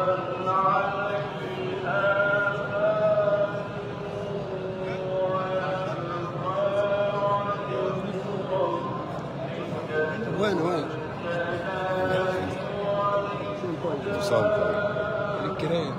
وين الكريم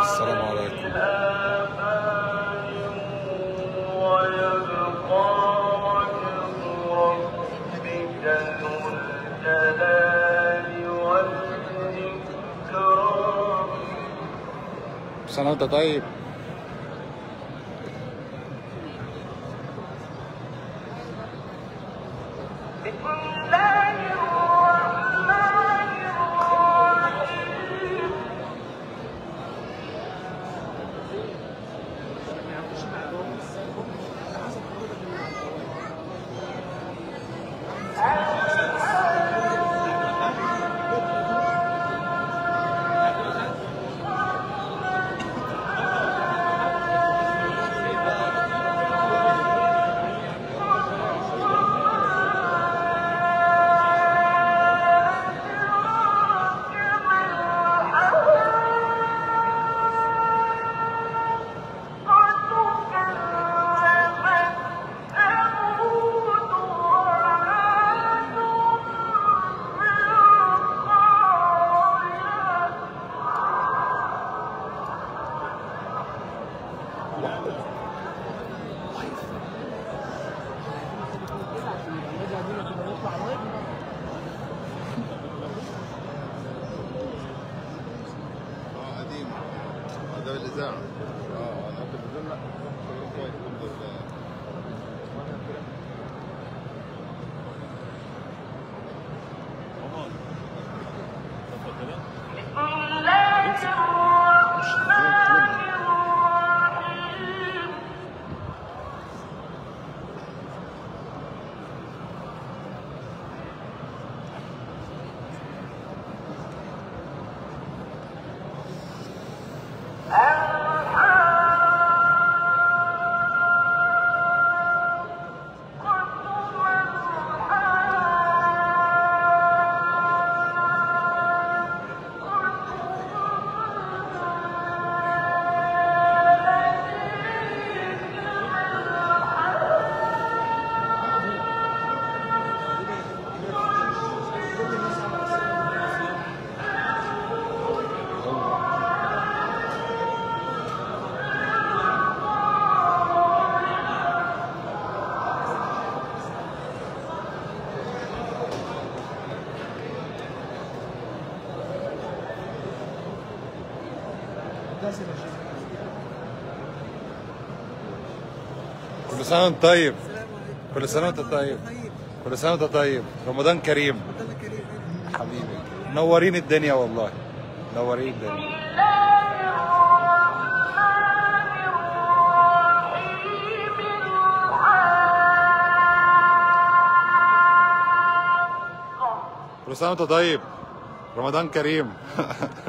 السلام عليكم. انت طيب كل سنة وانت طيب. كل سنة وانت طيب. كل سنة وانت طيب. رمضان كريم. رمضان كريم حبيبي. منورين الدنيا والله. منورين الدنيا. كل سنة وانت طيب. رمضان كريم. كل سنة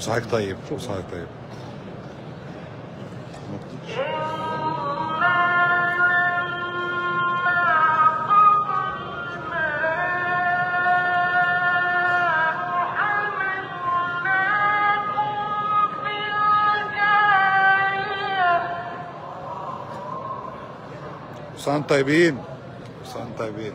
صحيح طيب شو صحيح طيب صحيح طيبين صحيح طيبين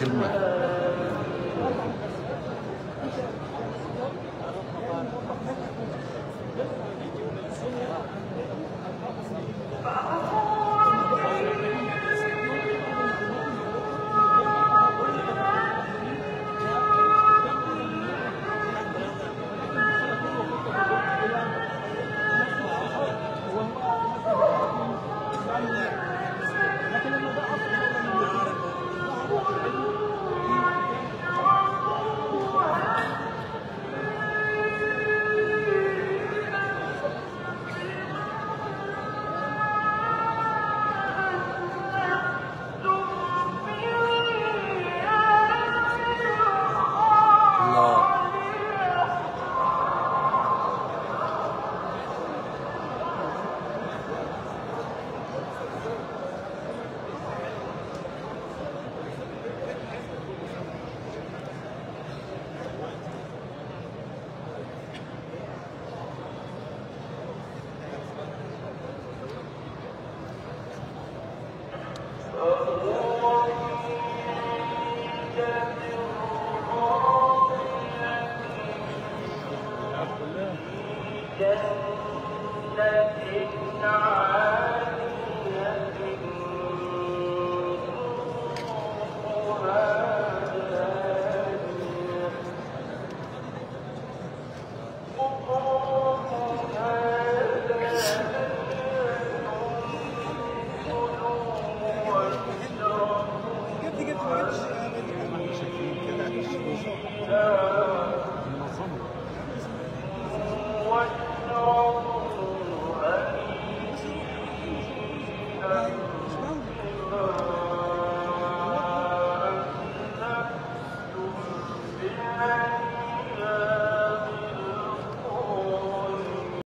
كلمة